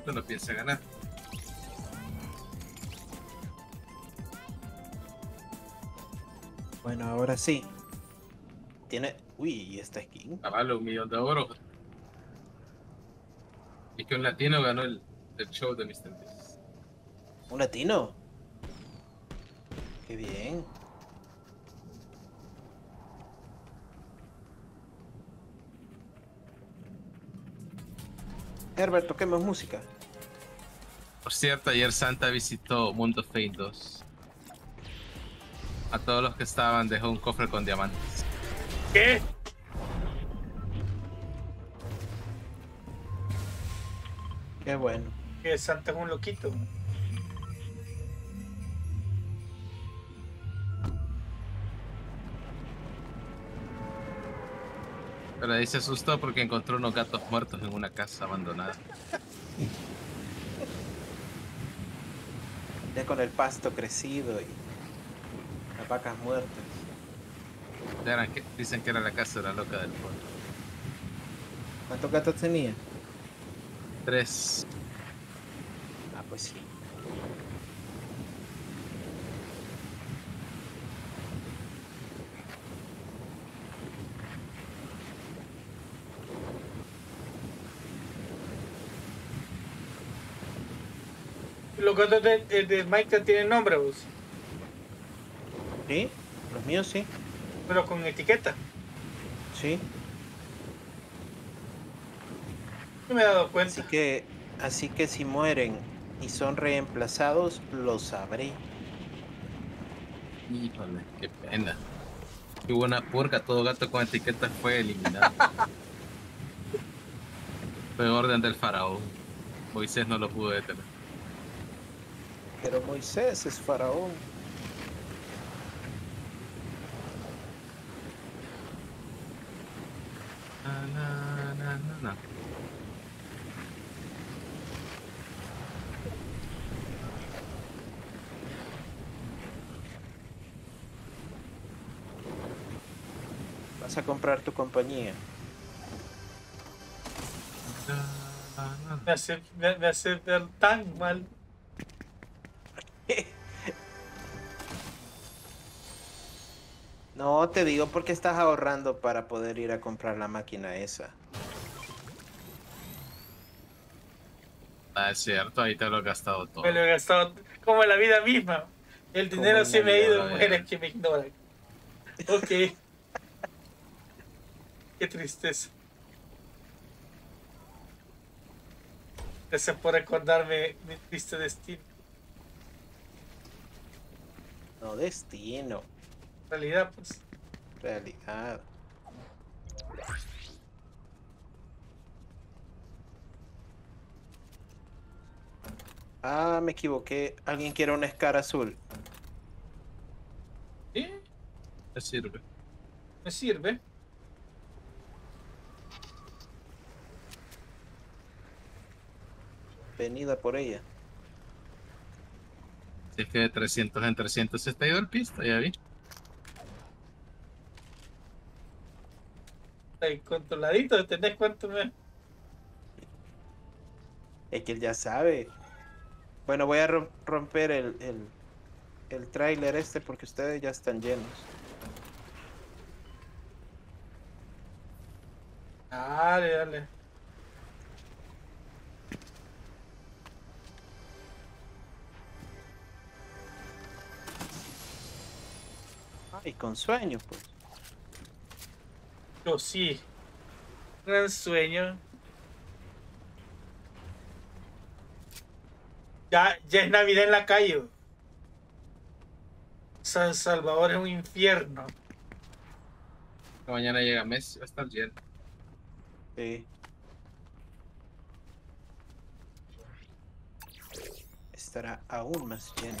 Panchito no piensa ganar. Bueno, ahora sí. Tiene... Uy, ¿y esta skin? Ah, vale, $1.000.000 de oro. Es que un latino ganó el show de Mr. Beast. ¿Un latino? Qué bien. Herbert, toquemos música. Por cierto, ayer Santa visitó Mundo Fate 2. A todos los que estaban dejó un cofre con diamantes. ¿Qué? Qué bueno. Que Santa es un loquito. Pero ahí se asustó porque encontró unos gatos muertos en una casa abandonada. Ya con el pasto crecido y las vacas muertas. Dicen que era la casa de la loca del pueblo. ¿Cuántos gatos tenía? 3. Ah, pues sí. Los gatos de Minecraft tienen nombre, vos. Sí, los míos sí. Pero con etiqueta. Sí. No me he dado cuenta. Así que si mueren y son reemplazados, lo sabré. Híjole, qué pena. Hubo una purga, todo gato con etiqueta fue eliminado. Fue orden del faraón. Moisés no lo pudo detener. Pero Moisés es faraón. Vas a comprar tu compañía. Me hace ver tan mal. No, te digo porque estás ahorrando para poder ir a comprar la máquina esa. Ah, es cierto, ahí te lo he gastado todo. Me lo he gastado como en la vida misma. El dinero se me ha ido, mujeres que me ignoran. Ok. Qué tristeza. Gracias por recordarme mi triste destino. No destino. Realidad, pues. Realidad. Ah, me equivoqué. ¿Alguien quiere una escara azul? Sí. Me sirve. Me sirve. Venida por ella. Si es que de 300 en 300 se está yendo el pisto, ya vi. Controladito, ¿tenés cuánto me...? Es que él ya sabe. Bueno, voy a romper el tráiler este porque ustedes ya están llenos. Dale, dale. Y con sueño, pues. Yo sí. Gran sueño. Ya es Navidad en la calle. San Salvador es un infierno. Mañana llega Messi, va a estar lleno. Sí. Estará aún más lleno.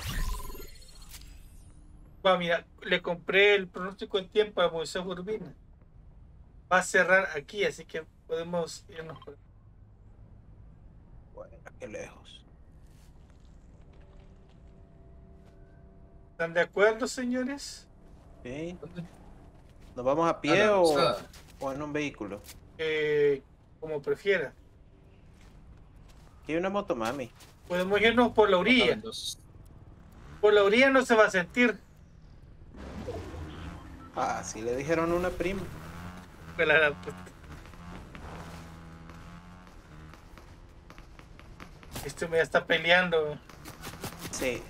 Bueno, mira, le compré el pronóstico en tiempo a Moisés Urbina. Va a cerrar aquí, así que podemos irnos. Bueno, qué lejos. ¿Están de acuerdo, señores? Sí. ¿Nos vamos a pie o en un vehículo? Como prefiera. Aquí hay una motomami. Podemos irnos por la orilla. Por la orilla no se va a sentir. Ah, sí le dijeron una prima. Este me está peleando. Sí.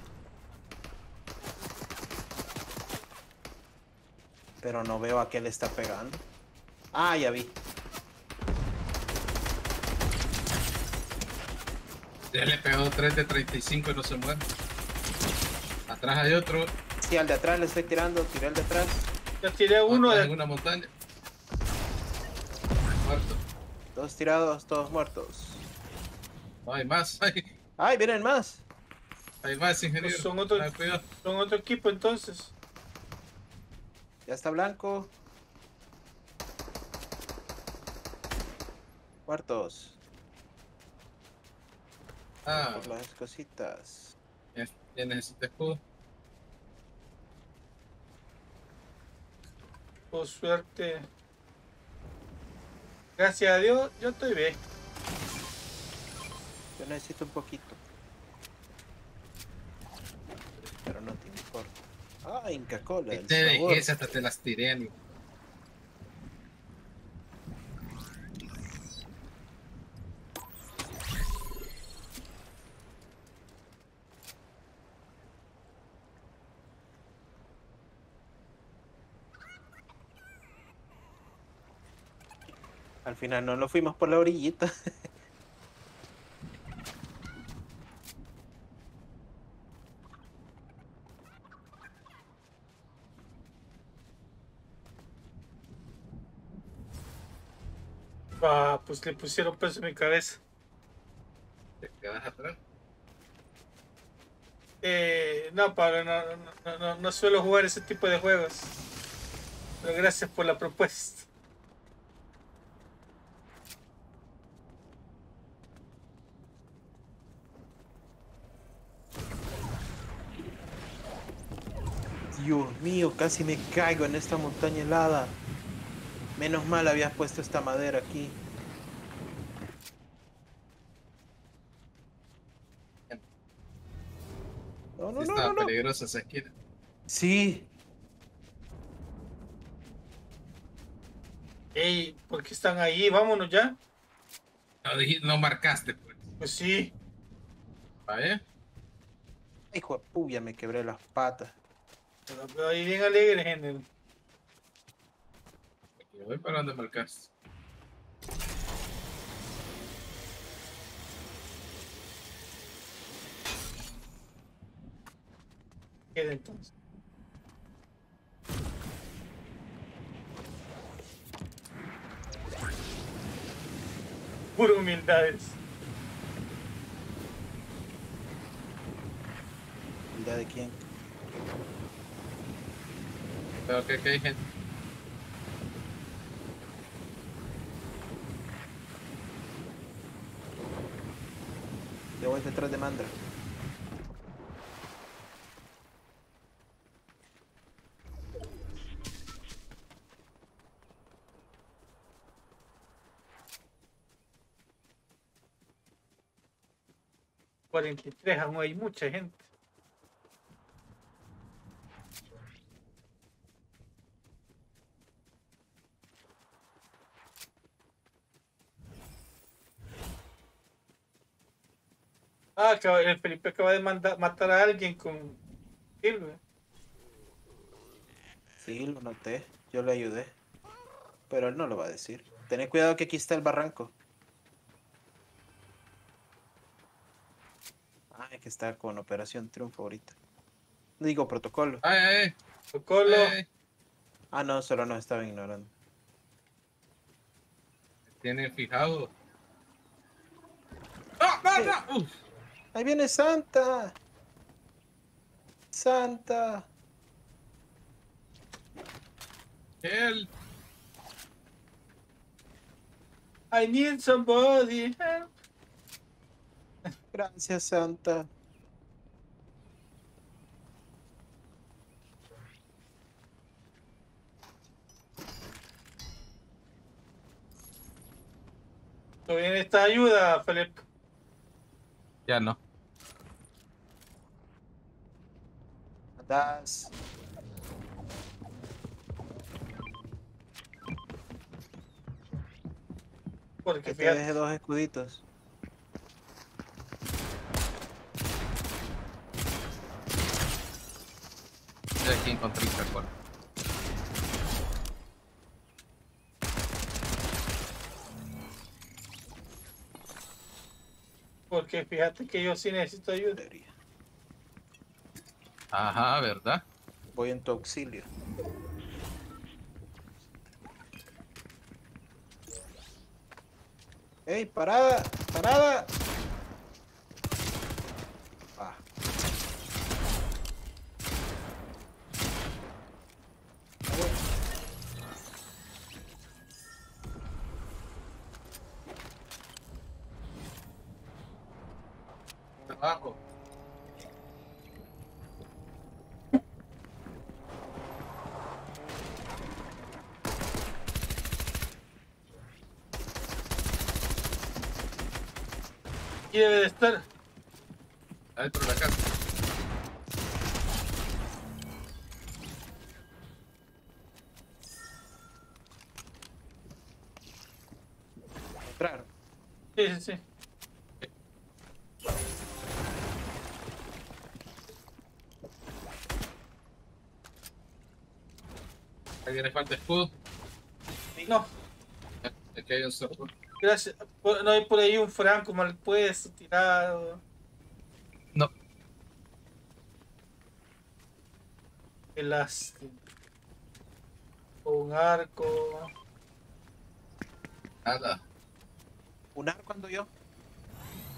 Pero no veo a qué le está pegando. Ah, ya vi. Ya le pegó 3 de 35 y no se muere. Atrás hay otro. Sí, al de atrás le estoy tirando. Tiré al de atrás. Ya tiré uno de una montaña. Muerto. Dos tirados, todos muertos. No hay más. Ay, vienen más. Hay más, ingeniero. Son otro equipo entonces. Ya está blanco. Cuartos. Ah. Por las cositas. Ya necesito escudo. Por suerte. Gracias a Dios, yo estoy bien. Yo necesito un poquito. Pero no te importa. Ah, Inca Cola. Esas hasta te las tiré, amigo. Al final no nos fuimos por la orillita. Ah, pues le pusieron peso en mi cabeza. ¿Te quedas atrás? No, Pablo, no suelo jugar ese tipo de juegos. Pero gracias por la propuesta. Dios mío, casi me caigo en esta montaña helada. Menos mal habías puesto esta madera aquí. No. Estaba peligrosa esa esquina. Sí. Ey, ¿por qué están ahí? Vámonos ya. No marcaste, pues. Pues sí. ¿Vale? Hijo de puya, me quebré las patas. Pero ahí bien alegre, gente. Yo voy para donde marcas. ¿Qué de entonces? Pura humildades. ¿Humildad de quién? Pero que hay gente. Yo voy detrás de Mandra. ¿43? Aún hay mucha gente. Ah, el Felipe acaba de matar a alguien con Silva. Sí, lo noté. Yo le ayudé. Pero él no lo va a decir. Tened cuidado que aquí está el barranco. Ah, es que está con Operación Triunfo ahorita. Digo, protocolo. ¡Ay! ¡Protocolo! Ay. Ah, no, solo nos estaban ignorando. ¿Tienen fijado? ¡Ah! ¡No! ¡Uf! Ahí viene Santa. Santa. Él. I need somebody. Help. Gracias, Santa. Estoy en esta ayuda, Felipe. Ya no. Atrás. Porque te dejé dos escuditos. Yo aquí encontré Inca Cola. Porque fíjate que yo sí necesito ayuda. Ajá, ¿verdad? Voy en tu auxilio. ¡Ey, parada! ¡Parada! Ah. Abajo. Aquí debe de estar. Adentro de la casa. Entrar. Sí, sí, sí. ¿Alguien le falta escudo? No. Aquí hay un zorro. Gracias. ¿No hay por ahí un franco mal puesto, tirado? No. Qué lástima. Un arco. Nada. ¿Un arco ando yo?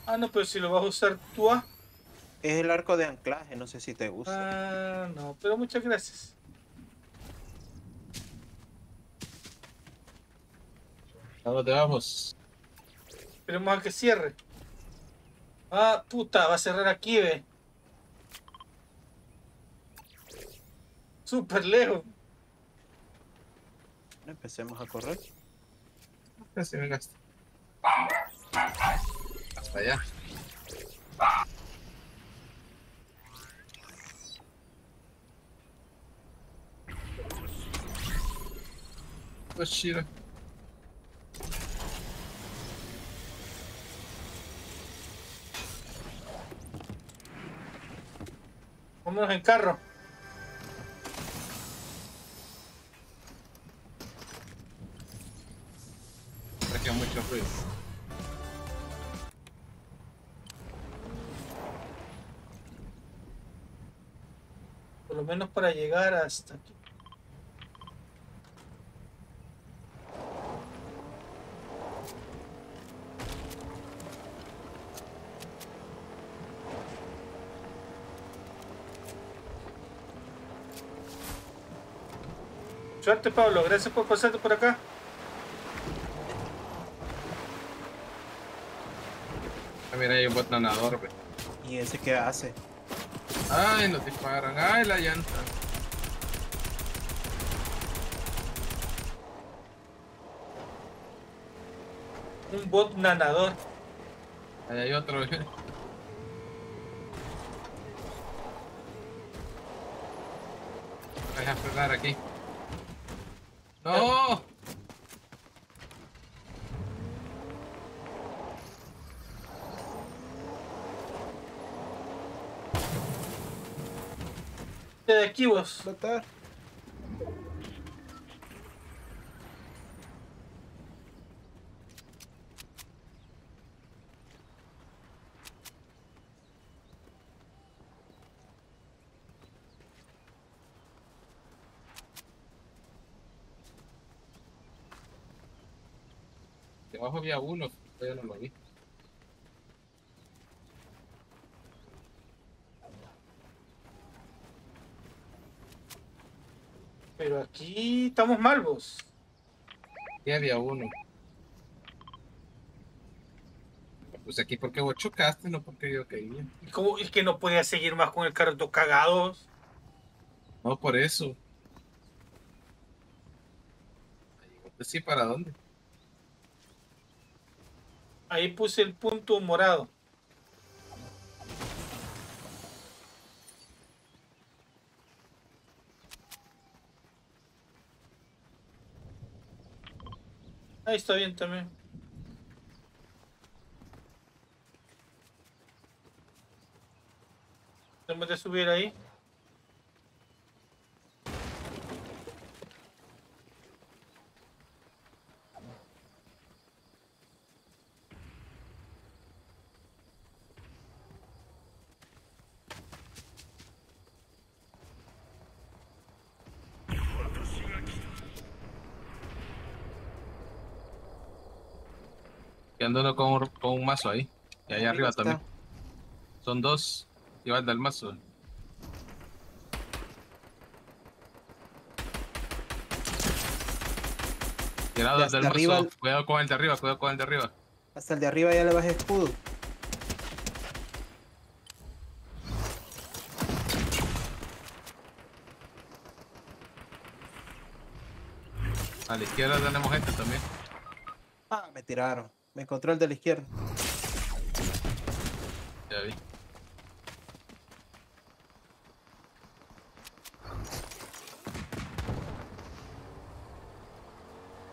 Ah, no, pero si lo vas a usar tú. Ah. Es el arco de anclaje, no sé si te gusta. Ah, no, pero muchas gracias. ¿A dónde vamos? Esperemos a que cierre. Ah, puta, va a cerrar aquí, ve. Súper lejos. Empecemos a correr. Casi me gasto. Hasta allá. Pues chido. Vámonos en carro. Me quedan muchos ruidos. Por lo menos para llegar hasta aquí. Suerte, Pablo, gracias por pasarte por acá. Ah, mira, hay un botanador, güey. ¿Y ese qué hace? Ay, nos disparan, ay, la llanta. Un bot nanador. Ahí hay otro, güey. Voy a frenar aquí. ¡No! De aquí vos. Matar. Abajo había uno, pero no lo vi. Pero aquí estamos mal, vos. Aquí había uno. Pues aquí porque vos chocaste, no porque yo caí. ¿Y cómo es que no podía seguir más con el carro todo cagados? No, por eso. Sí, ¿para dónde? Ahí puse el punto morado. Ahí está bien también. Tenemos que subir ahí. Dándolo con un mazo ahí. Y allá arriba está. También. Son dos. Y van del mazo. Tirado desde el mazo. Arriba. Cuidado con el de arriba, cuidado con el de arriba. Hasta el de arriba ya le bajé escudo. A la izquierda tenemos gente también. Ah, me tiraron. Me encontró el de la izquierda. Ya vi.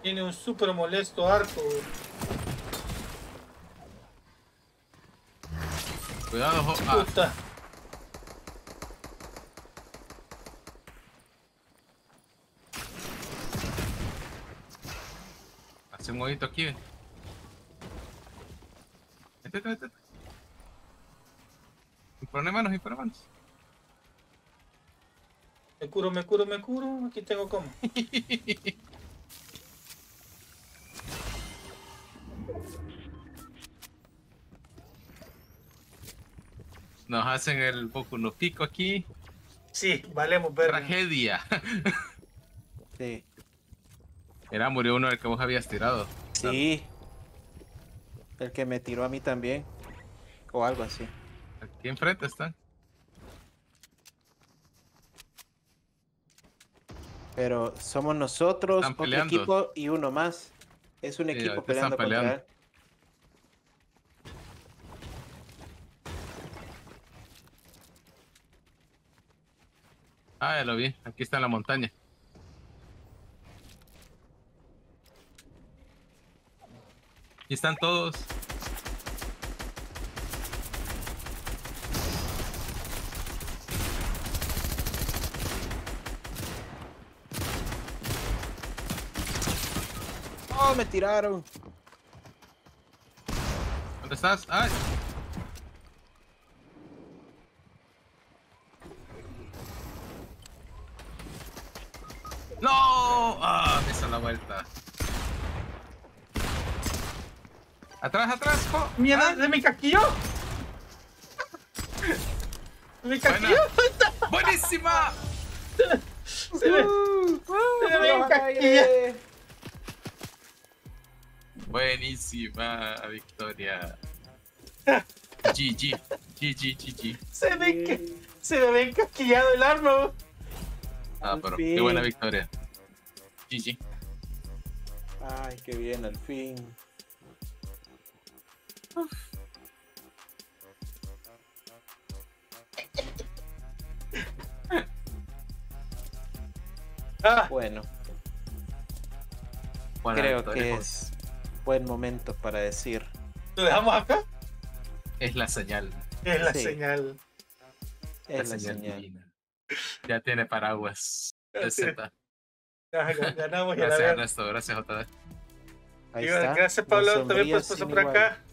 Tiene un súper molesto arco. Cuidado, puta. Hace un movimiento aquí, ¿eh? Mis problemas. Me curo. Aquí tengo como. Nos hacen el poco no pico aquí. Sí, valemos ver. Tragedia. Sí. Era murió uno del que vos habías tirado. Sí. Claro. El que me tiró a mí también. O algo así. Aquí enfrente está. Pero somos nosotros, otro equipo y uno más. Es un equipo peleando contra él. Ah, ya lo vi. Aquí está en la montaña. Aquí están todos. Oh, me tiraron. ¿Dónde estás? ¡Ay! ¡No! ¡Ah! Me hizo la vuelta. Atrás, po. Mierda, de mi casquillo. Mi casquillo. Buenísima. Se ve mi casquillo. Buenísima victoria. GG. Se me ve encasquillado el arma. Ah, pero qué buena victoria. GG. Ay, qué bien, al fin. Uf. Bueno, creo que es buen momento para decir. ¿Lo dejamos acá? Es la señal. Es la señal. Ya tiene paraguas. Ganamos. Gracias Ernesto, gracias JD. Gracias Pablo también por pasar por acá.